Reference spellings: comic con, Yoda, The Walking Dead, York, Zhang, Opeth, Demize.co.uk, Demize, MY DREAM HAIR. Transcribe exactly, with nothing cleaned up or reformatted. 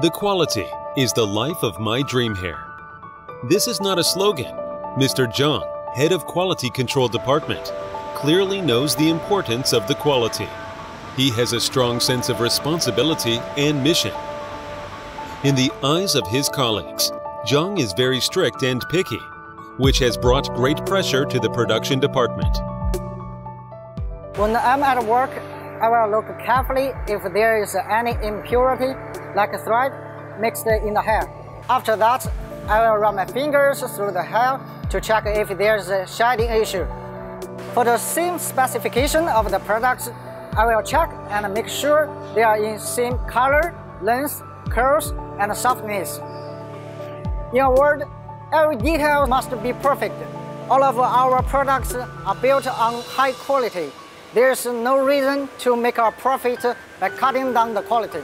The quality is the life of My Dream Hair. This is not a slogan. Mister Zhang, head of Quality Control Department, clearly knows the importance of the quality. He has a strong sense of responsibility and mission. In the eyes of his colleagues, Zhang is very strict and picky, which has brought great pressure to the production department. When I'm at work, I will look carefully if there is any impurity, like a thread, mixed in the hair. After that, I will run my fingers through the hair to check if there's a shedding issue. For the same specification of the products, I will check and make sure they are in same color, length, curls, and softness. In a word, every detail must be perfect. All of our products are built on high quality. There's no reason to make a profit by cutting down the quality.